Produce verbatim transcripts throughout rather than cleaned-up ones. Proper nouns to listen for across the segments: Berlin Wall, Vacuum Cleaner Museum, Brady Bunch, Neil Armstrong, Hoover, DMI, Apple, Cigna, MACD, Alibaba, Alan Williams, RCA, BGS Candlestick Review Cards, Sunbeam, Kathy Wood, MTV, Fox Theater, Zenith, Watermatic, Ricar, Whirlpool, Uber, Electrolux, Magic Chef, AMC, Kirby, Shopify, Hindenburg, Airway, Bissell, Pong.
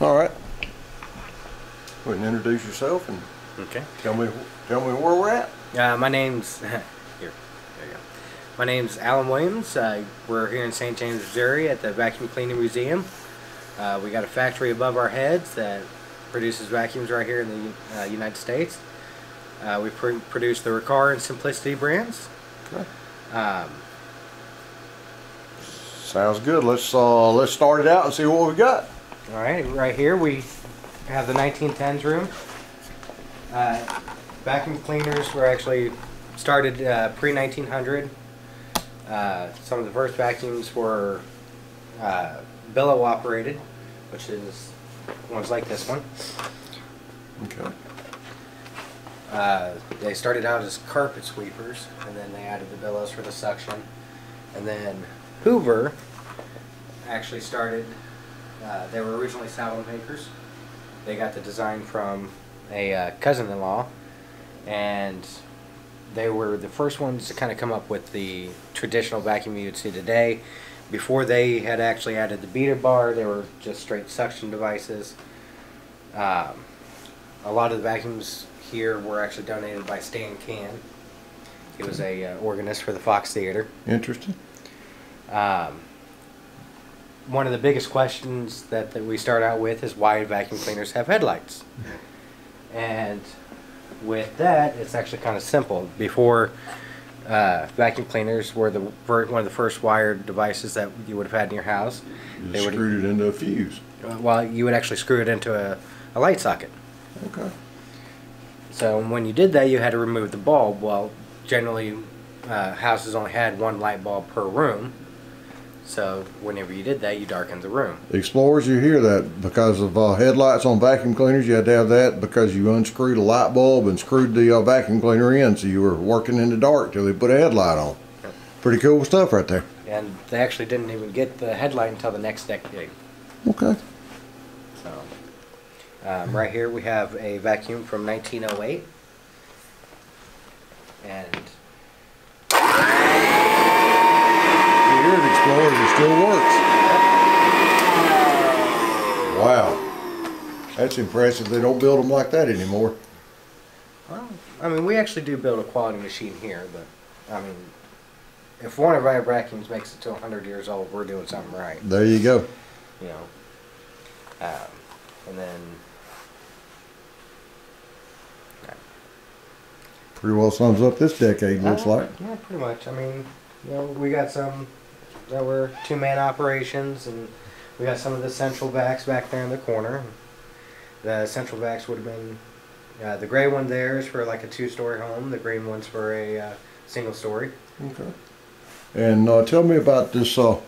All right. Go ahead and introduce yourself and okay. Tell me, tell me where we're at. Uh, my name's here. There you go. My name's Alan Williams. Uh, we're here in Saint James, Missouri, at the Vacuum Cleaning Museum. Uh, we got a factory above our heads that produces vacuums right here in the uh, United States. Uh, we pr produce the Ricar and Simplicity brands. Okay. Um, Sounds good. Let's uh, let's start it out and see what we got. All right, right here we have the nineteen tens room. Uh, vacuum cleaners were actually started uh, pre nineteen hundred. Uh, some of the first vacuums were uh, bellow operated, which is ones like this one. Okay. Uh, they started out as carpet sweepers, and then they added the bellows for the suction. And then Hoover actually started, uh, they were originally salvo makers. They got the design from a uh, cousin-in-law, and they were the first ones to kind of come up with the traditional vacuum you'd see today. Before they had actually added the beater bar, they were just straight suction devices. Um, a lot of the vacuums here were actually donated by Stan Kahn. He was a uh, organist for the Fox Theater. Interesting. Um, one of the biggest questions that, that we start out with is why vacuum cleaners have headlights. And with that, it's actually kind of simple. Before, uh, vacuum cleaners were the one of the first wired devices that you would have had in your house. You they screwed it into a fuse. Well, you would actually screw it into a, a light socket. Okay. So when you did that, you had to remove the bulb. Well, generally, uh, houses only had one light bulb per room. So whenever you did that, you darkened the room. Explorers, you hear that because of uh, headlights on vacuum cleaners. You had to have that because you unscrewed a light bulb and screwed the uh, vacuum cleaner in, so you were working in the dark till they put a headlight on. Yep. Pretty cool stuff right there. And they actually didn't even get the headlight until the next decade. Okay. So um, right here we have a vacuum from nineteen oh eight, and. It still works. Wow, that's impressive. They don't build them like that anymore. Well, I mean, we actually do build a quality machine here, but I mean, if one of our vacuums makes it to one hundred years old, we're doing something right. There you go. You know, um, and then yeah. Pretty well sums up this decade. Looks uh, like. Yeah, pretty much. I mean, you know, we got some. That were two-man operations, and we got some of the central vacs back there in the corner. The central vacs would have been uh, the gray one there is for like a two-story home. The green one's for a uh, single story. Okay. And uh, tell me about this uh,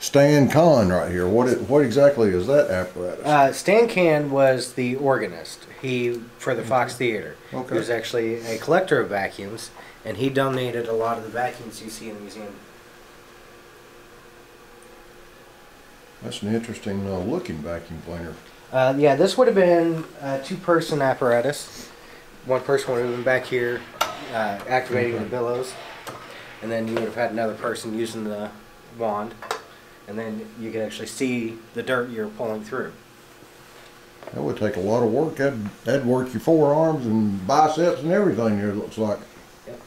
Stan Kahn right here. What it, what exactly is that apparatus? Uh, Stan Kahn was the organist. He for the Fox Theater. Okay. He was actually a collector of vacuums, and he donated a lot of the vacuums you see in the museum. That's an interesting uh, looking vacuum cleaner. Uh, yeah, this would have been a two-person apparatus. One person would have been back here uh, activating okay. the bellows, and then you would have had another person using the wand, and then you could actually see the dirt you're pulling through. That would take a lot of work. That'd, that'd work your forearms and biceps and everything here, it looks like. Yep.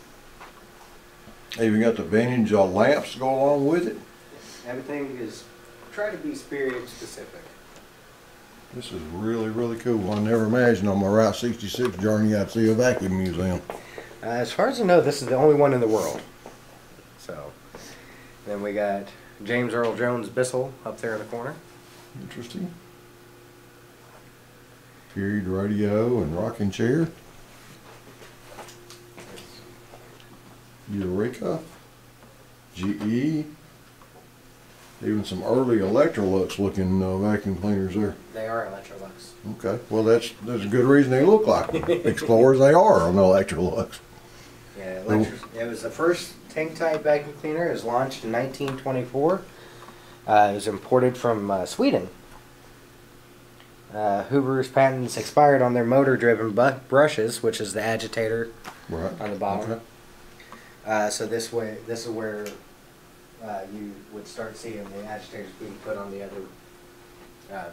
They even got the vintage uh, lamps to go along with it. Everything is... Try to be period specific. This is really, really cool. I never imagined on my Route sixty-six journey I'd see a vacuum museum. Uh, as far as I know, this is the only one in the world. So, then we got James Earl Jones Bissell up there in the corner. Interesting. Period radio and rocking chair. Eureka. G E. Even some early Electrolux looking uh, vacuum cleaners there. They are Electrolux. Okay, well that's that's a good reason they look like them. Explorers, they are on Electrolux. Yeah, Electro it was the first tank type vacuum cleaner. It was launched in nineteen twenty-four. Uh, it was imported from uh, Sweden. Uh, Hoover's patents expired on their motor-driven brushes, which is the agitator right. on the bottom. Okay. Uh, so this way, this is where. Uh, you would start seeing the agitators being put on the other uh,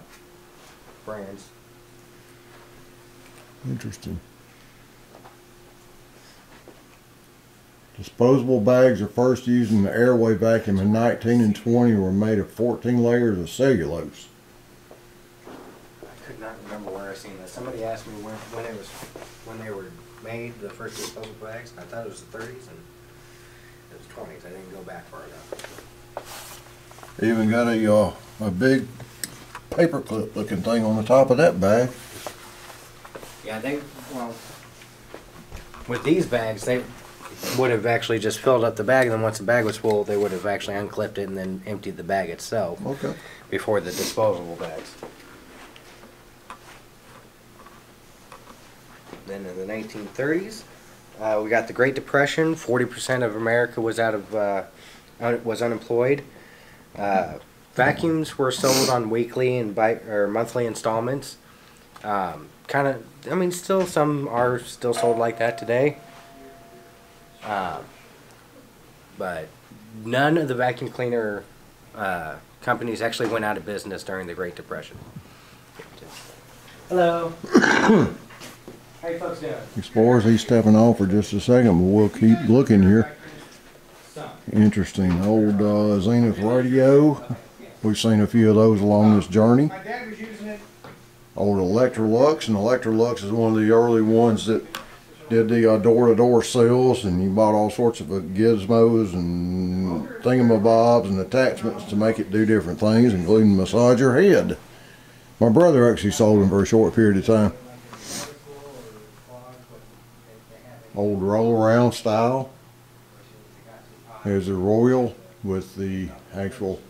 brands. Interesting. Disposable bags are first used in the airway vacuum in nineteen and twenty and were made of fourteen layers of cellulose. I could not remember where I seen that. Somebody asked me when, when it was when they were made, the first disposable bags. I thought it was the thirties and it was twenties. I didn't go back far enough. Even got a uh, a big paperclip looking thing on the top of that bag. Yeah, they well with these bags they would have actually just filled up the bag, and then once the bag was full, they would have actually unclipped it and then emptied the bag itself. Okay. Before the disposable bags. Then in the nineteen thirties, uh, we got the Great Depression. forty percent of America was out of uh, un was unemployed. Uh, vacuums were sold on weekly and bi or monthly installments. Um, kind of, I mean, still some are still sold like that today. Um, but none of the vacuum cleaner uh, companies actually went out of business during the Great Depression. Hello. How you folks doing? Explorers, he's stepping off for just a second, but we'll keep looking here. Interesting. Old uh, Zenith radio. We've seen a few of those along this journey. My dad was using it. Old Electrolux, and Electrolux is one of the early ones that did the uh, door-to-door sales, and you bought all sorts of uh, gizmos and thingamabobs and attachments to make it do different things, including massage your head. My brother actually sold them for a short period of time. Old roll-around style. There's a Royal with the actual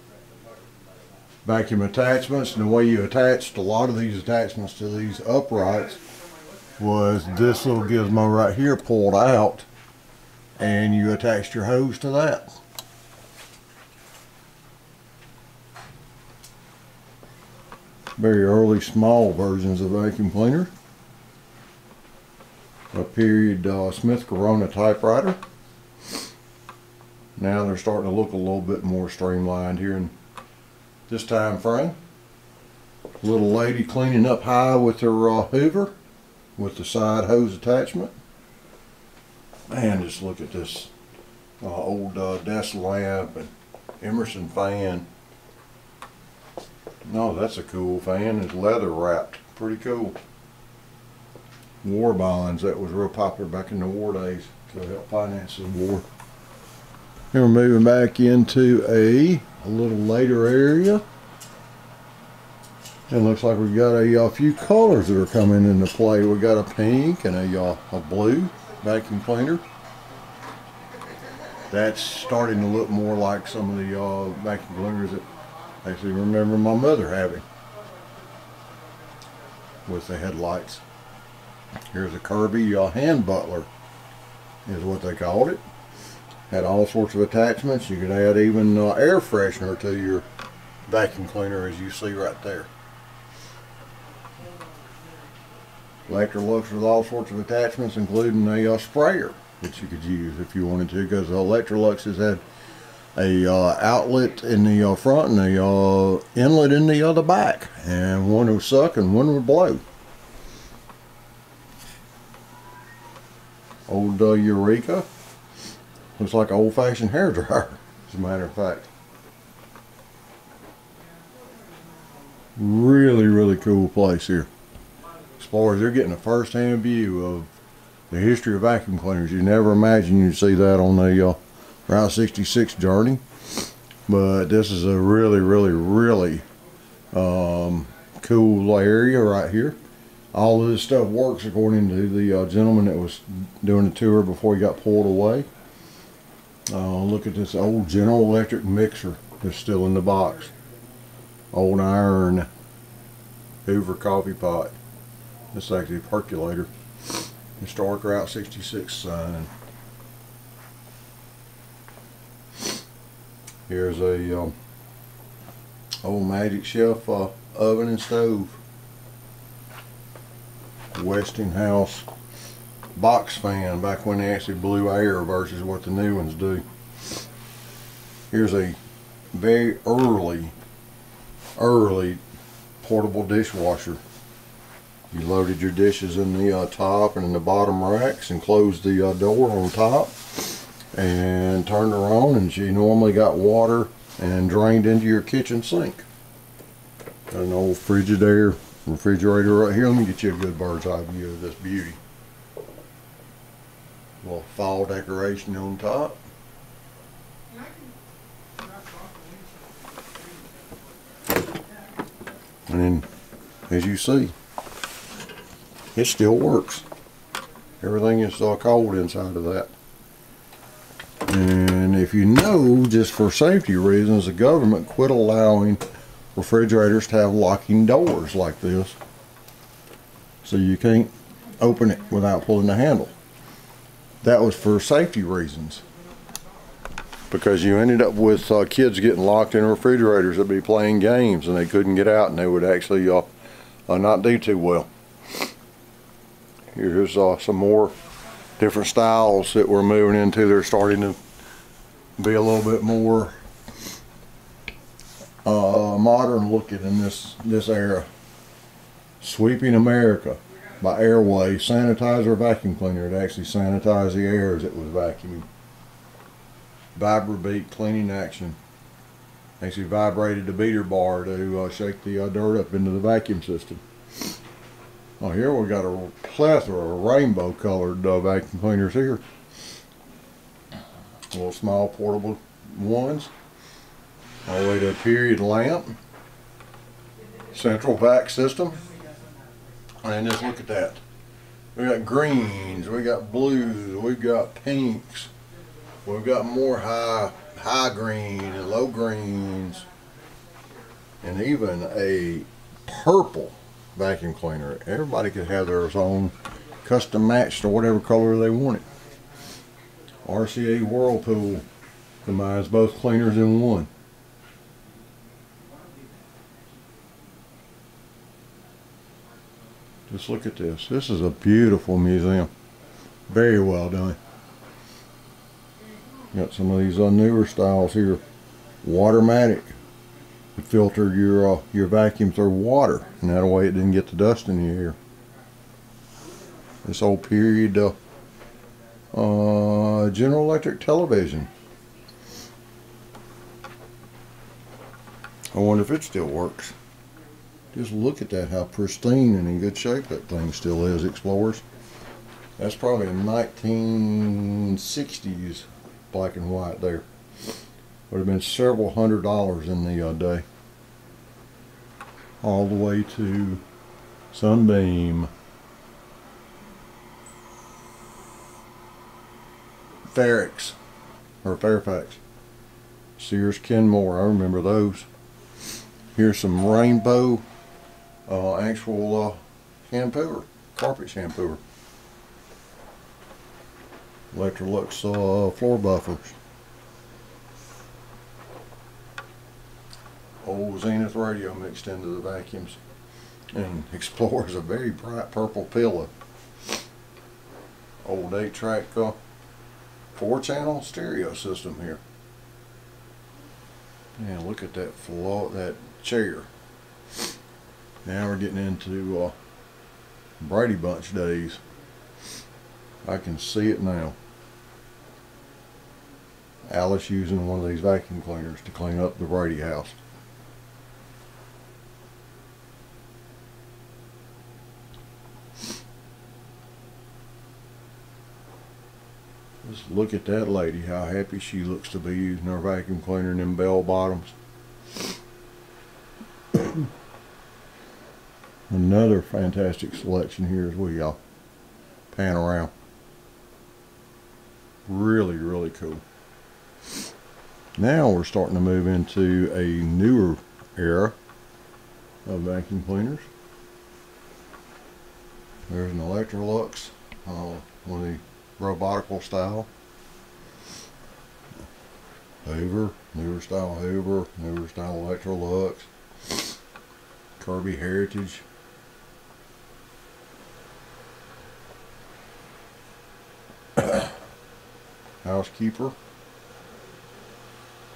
vacuum attachments, and the way you attached a lot of these attachments to these uprights was this little gizmo right here pulled out and you attached your hose to that. Very early small versions of vacuum cleaner. A period uh, Smith Corona typewriter. Now they're starting to look a little bit more streamlined here in this time frame. Little lady cleaning up high with her uh, Hoover, with the side hose attachment. Man, just look at this uh, old uh, desk lamp and Emerson fan. No, that's a cool fan. It's leather wrapped. Pretty cool. War bonds, that was real popular back in the war days to help finance the war. And we're moving back into a, a little later area. It looks like we've got a, a few colors that are coming into play. We've got a pink and a, a blue vacuum cleaner. That's starting to look more like some of the uh, vacuum cleaners that I actually remember my mother having with the headlights. Here's a Kirby uh, hand butler is what they called it. Had all sorts of attachments. You could add even uh, air freshener to your vacuum cleaner, as you see right there. Electrolux with all sorts of attachments, including a uh, sprayer that you could use if you wanted to, because the Electrolux has had a uh, outlet in the uh, front and a uh, inlet in the other back, and one would suck and one would blow. Old uh, Eureka looks like an old-fashioned hairdryer, as a matter of fact. Really, really cool place here. Explorers, they're getting a first-hand view of the history of vacuum cleaners. You never imagine you'd see that on the uh, Route sixty-six journey, but this is a really, really, really um, cool area right here. All of this stuff works according to the uh, gentleman that was doing the tour before he got pulled away. Uh, look at this old General Electric mixer that's still in the box. Old iron Hoover coffee pot. This is actually a percolator. Historic Route sixty-six sign. Here's a um, old Magic Chef uh, oven and stove. Westinghouse box fan, back when they actually blew air versus what the new ones do. Here's a very early, early portable dishwasher. You loaded your dishes in the uh, top and in the bottom racks and closed the uh, door on top and turned her on, and she normally got water and drained into your kitchen sink. Got an old Frigidaire refrigerator right here. Let me get you a good bird's eye view of this beauty. Little fall decoration on top. And then, as you see, it still works. Everything is uh, cold inside of that. And if you know, just for safety reasons, the government quit allowing refrigerators to have locking doors like this. So you can't open it without pulling the handle. That was for safety reasons. Because you ended up with uh, kids getting locked in refrigerators that would be playing games and they couldn't get out, and they would actually uh, uh, not do too well. Here's uh, some more different styles that we're moving into. They're starting to be a little bit more uh, modern looking in this, this era. Sweeping America by Airway, sanitizer vacuum cleaner. It actually sanitized the air as it was vacuuming. Vibra-beat cleaning action. Actually vibrated the beater bar to uh, shake the uh, dirt up into the vacuum system. Oh, here we got a plethora of rainbow colored uh, vacuum cleaners here. Little small portable ones. All the way to a period lamp. Central vac system. And just look at that. We got greens, we got blues, we've got pinks. We've got more high, high green and low greens, and even a purple vacuum cleaner. Everybody could have their own custom match to whatever color they wanted. R C A Whirlpool combines both cleaners in one. Just look at this. This is a beautiful museum. Very well done. Got some of these uh, newer styles here. Watermatic. You filter your uh, your vacuum through water, and that way it didn't get the dust in your ear. This old period uh, uh, General Electric television. I wonder if it still works. Just look at that, how pristine and in good shape that thing still is, Explorers. That's probably in nineteen sixties. Black and white there. Would have been several hundred dollars in the uh, day. All the way to Sunbeam. Fairex. Or Fairfax. Sears, Kenmore. I remember those. Here's some rainbow uh, actual uh, shampooer. Carpet shampooer. Electrolux uh, floor buffers. Old Zenith radio mixed into the vacuums. And Explores a very bright purple pillow. Old eight track uh, four channel stereo system here. And look at that floor, that chair. Now we're getting into uh, Brady Bunch days. I can see it now. Alice using one of these vacuum cleaners to clean up the Brady house. Just look at that lady, how happy she looks to be using her vacuum cleaner and them bell bottoms. Another fantastic selection here as well, y'all. Pan around. Really, really cool. Now we're starting to move into a newer era of vacuum cleaners. There's an Electrolux, uh, one of the robotical style. Hoover, newer style Hoover, newer style Electrolux. Kirby Heritage. Housekeeper.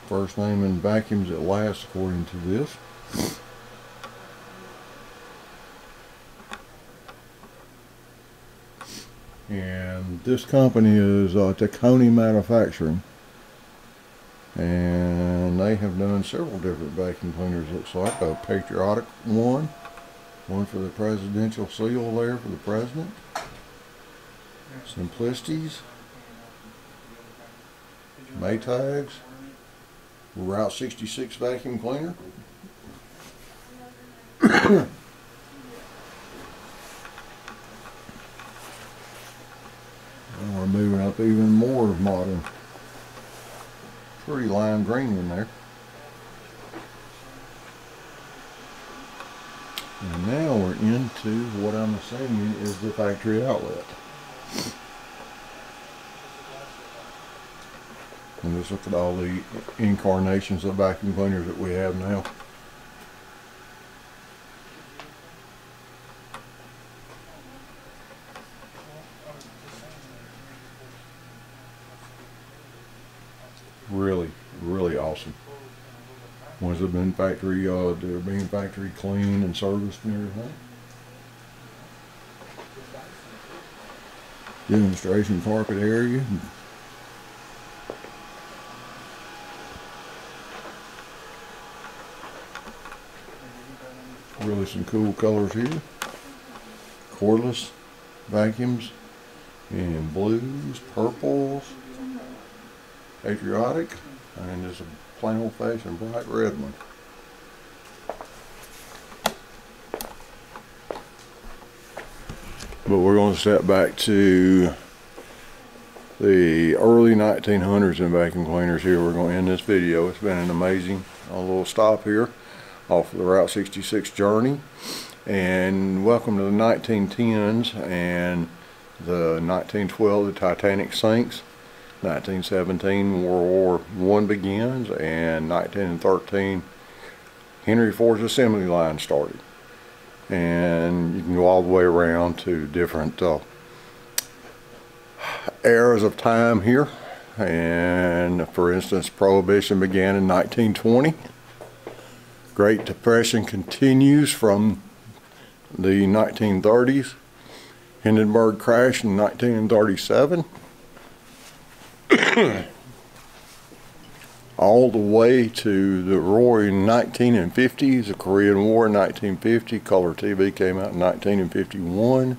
First name in vacuums at last, according to this. and this company is uh, Tacony Manufacturing, and they have done several different vacuum cleaners. Looks like a patriotic one, one for the presidential seal there for the president. Simplicities, Maytags, Route sixty-six vacuum cleaner. And we're moving up even more modern. Pretty lime green in there. And now we're into what I'm assuming is the factory outlet. And just look at all the incarnations of vacuum cleaners that we have now. Really, really awesome. Ones that have been factory, uh, they're being factory cleaned and serviced and everything. Demonstration carpet area. Really some cool colors here. Cordless vacuums and blues, purples, patriotic, and just a plain old fashioned bright red one. But we're going to step back to the early nineteen hundreds in vacuum cleaners here. We're going to end this video. It's been an amazing a little stop here off of the Route sixty-six journey, and welcome to the nineteen tens and the nineteen twelve, the Titanic sinks, nineteen seventeen World War One begins, and nineteen thirteen Henry Ford's assembly line started. And you can go all the way around to different uh, eras of time here. And for instance, Prohibition began in nineteen twenty. Great Depression continues from the nineteen thirties. Hindenburg crash in nineteen thirty-seven. All the way to the roaring nineteen fifties, the Korean War in nineteen fifty, color T V came out in nineteen fifty-one.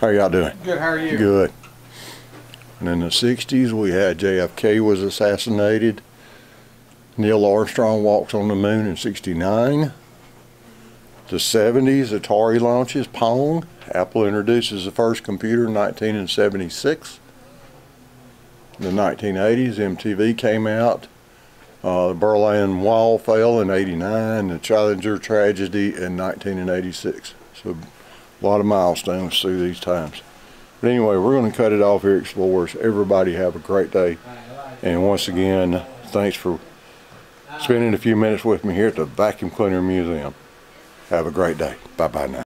How y'all doing? Good, how are you? Good. And in the sixties, we had J F K was assassinated. Neil Armstrong walks on the moon in sixty-nine. The seventies, Atari launches Pong. Apple introduces the first computer in nineteen seventy-six. The nineteen eighties, M T V came out, uh, the Berlin Wall fell in eighty-nine, the Challenger tragedy in nineteen eighty-six. So a lot of milestones through these times. But anyway, we're going to cut it off here, Explorers. Everybody have a great day. And once again, thanks for spending a few minutes with me here at the Vacuum Cleaner Museum. Have a great day. Bye-bye now.